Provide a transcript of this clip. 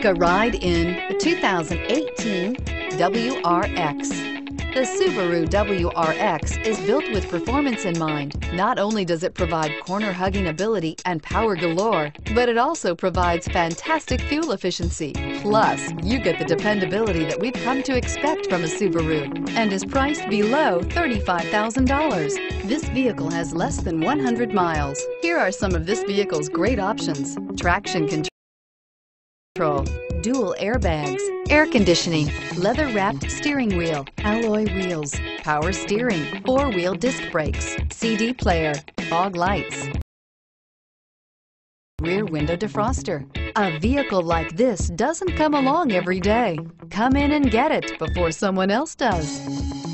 Take a ride in the 2018 WRX. The Subaru WRX is built with performance in mind. Not only does it provide corner-hugging ability and power galore, but it also provides fantastic fuel efficiency. Plus, you get the dependability that we've come to expect from a Subaru and is priced below $35,000. This vehicle has less than 100 miles. Here are some of this vehicle's great options: traction control, dual airbags, air conditioning, leather-wrapped steering wheel, alloy wheels, power steering, four-wheel disc brakes, CD player, fog lights, rear window defroster. A vehicle like this doesn't come along every day. Come in and get it before someone else does.